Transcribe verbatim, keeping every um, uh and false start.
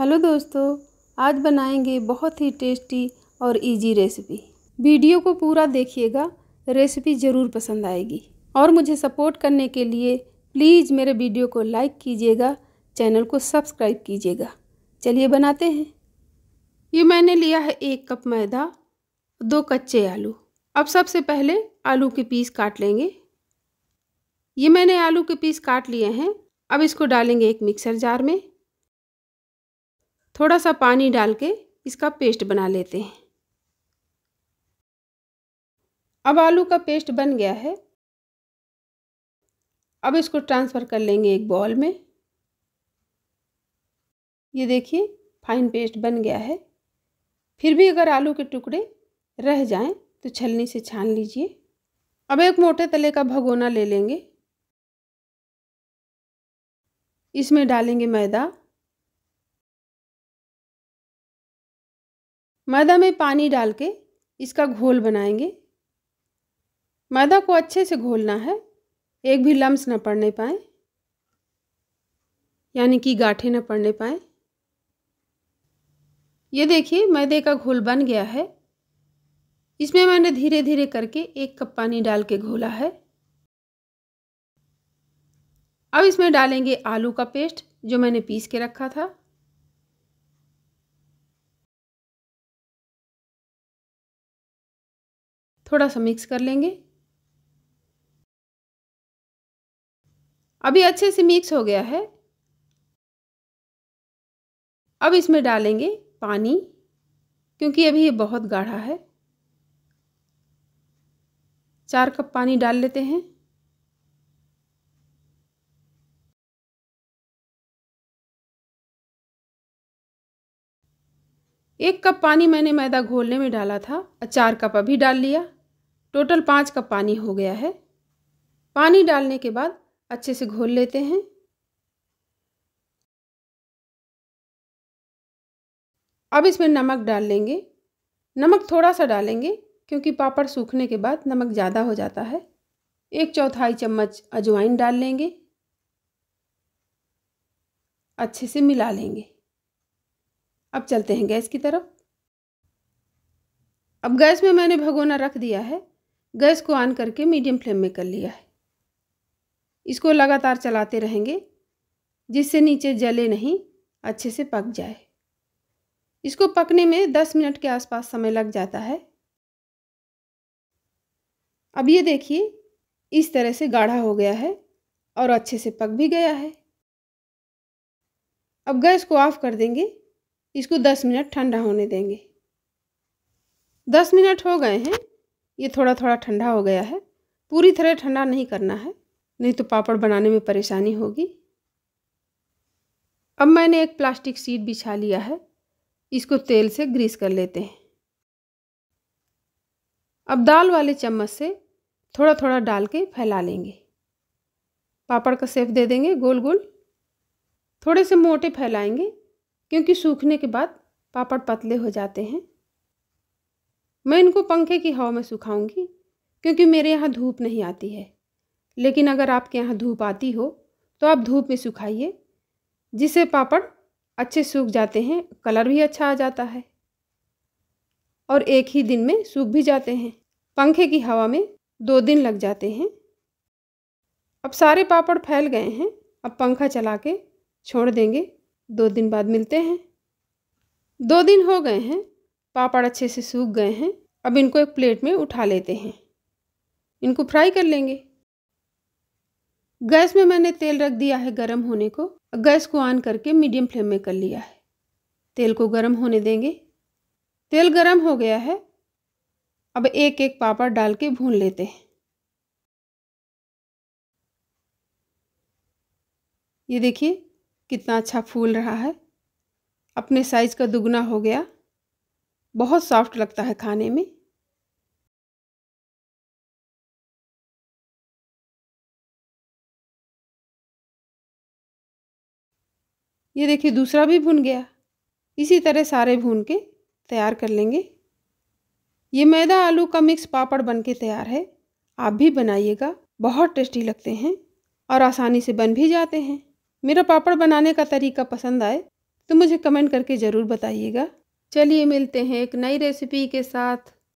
Hello दोस्तों, आज बनाएंगे बहुत ही टेस्टी और इजी रेसिपी। वीडियो को पूरा देखिएगा, रेसिपी ज़रूर पसंद आएगी। और मुझे सपोर्ट करने के लिए प्लीज़ मेरे वीडियो को लाइक कीजिएगा, चैनल को सब्सक्राइब कीजिएगा। चलिए बनाते हैं। ये मैंने लिया है एक कप मैदा, दो कच्चे आलू। अब सबसे पहले आलू के पीस काट लेंगे। ये मैंने आलू के पीस काट लिए हैं। अब इसको डालेंगे एक मिक्सर जार में। थोड़ा सा पानी डाल के इसका पेस्ट बना लेते हैं। अब आलू का पेस्ट बन गया है। अब इसको ट्रांसफ़र कर लेंगे एक बॉल में। ये देखिए, फाइन पेस्ट बन गया है। फिर भी अगर आलू के टुकड़े रह जाएं तो छलनी से छान लीजिए। अब एक मोटे तले का भगोना ले लेंगे। इसमें डालेंगे मैदा। मैदा में पानी डाल के इसका घोल बनाएंगे। मैदा को अच्छे से घोलना है, एक भी लम्स ना पड़ने पाए, यानी कि गाँठें ना पड़ने पाए। ये देखिए, मैदे का घोल बन गया है। इसमें मैंने धीरे धीरे करके एक कप पानी डाल के घोला है। अब इसमें डालेंगे आलू का पेस्ट जो मैंने पीस के रखा था। थोड़ा सा मिक्स कर लेंगे। अभी अच्छे से मिक्स हो गया है। अब इसमें डालेंगे पानी, क्योंकि अभी ये बहुत गाढ़ा है। चार कप पानी डाल लेते हैं। एक कप पानी मैंने मैदा घोलने में डाला था और चार कप अभी डाल लिया। टोटल पाँच कप पानी हो गया है। पानी डालने के बाद अच्छे से घोल लेते हैं। अब इसमें नमक डाल लेंगे। नमक थोड़ा सा डालेंगे क्योंकि पापड़ सूखने के बाद नमक ज़्यादा हो जाता है। एक चौथाई चम्मच अजवाइन डाल लेंगे। अच्छे से मिला लेंगे। अब चलते हैं गैस की तरफ। अब गैस में मैंने भगोना रख दिया है। गैस को ऑन करके मीडियम फ्लेम में कर लिया है। इसको लगातार चलाते रहेंगे जिससे नीचे जले नहीं, अच्छे से पक जाए। इसको पकने में दस मिनट के आसपास समय लग जाता है। अब ये देखिए, इस तरह से गाढ़ा हो गया है और अच्छे से पक भी गया है। अब गैस को ऑफ कर देंगे। इसको दस मिनट ठंडा होने देंगे। दस मिनट हो गए हैं। ये थोड़ा थोड़ा ठंडा हो गया है। पूरी तरह ठंडा नहीं करना है, नहीं तो पापड़ बनाने में परेशानी होगी। अब मैंने एक प्लास्टिक शीट बिछा लिया है। इसको तेल से ग्रीस कर लेते हैं। अब दाल वाले चम्मच से थोड़ा थोड़ा डाल के फैला लेंगे। पापड़ का शेप दे देंगे गोल गोल। थोड़े से मोटे फैलाएंगे क्योंकि सूखने के बाद पापड़ पतले हो जाते हैं। मैं इनको पंखे की हवा में सुखाऊंगी क्योंकि मेरे यहाँ धूप नहीं आती है। लेकिन अगर आपके यहाँ धूप आती हो तो आप धूप में सुखाइए, जिससे पापड़ अच्छे सूख जाते हैं, कलर भी अच्छा आ जाता है और एक ही दिन में सूख भी जाते हैं। पंखे की हवा में दो दिन लग जाते हैं। अब सारे पापड़ फैल गए हैं। अब पंखा चला के छोड़ देंगे। दो दिन बाद मिलते हैं। दो दिन हो गए हैं, पापड़ अच्छे से सूख गए हैं। अब इनको एक प्लेट में उठा लेते हैं। इनको फ्राई कर लेंगे। गैस में मैंने तेल रख दिया है गरम होने को। गैस को ऑन करके मीडियम फ्लेम में कर लिया है। तेल को गरम होने देंगे। तेल गरम हो गया है। अब एक एक पापड़ डाल के भून लेते हैं। ये देखिए कितना अच्छा फूल रहा है। अपने साइज का दुगना हो गया। बहुत सॉफ्ट लगता है खाने में। ये देखिए दूसरा भी भुन गया। इसी तरह सारे भून के तैयार कर लेंगे। ये मैदा आलू का मिक्स पापड़ बनके तैयार है। आप भी बनाइएगा, बहुत टेस्टी लगते हैं और आसानी से बन भी जाते हैं। मेरा पापड़ बनाने का तरीका पसंद आए तो मुझे कमेंट करके ज़रूर बताइएगा। चलिए मिलते हैं एक नई रेसिपी के साथ।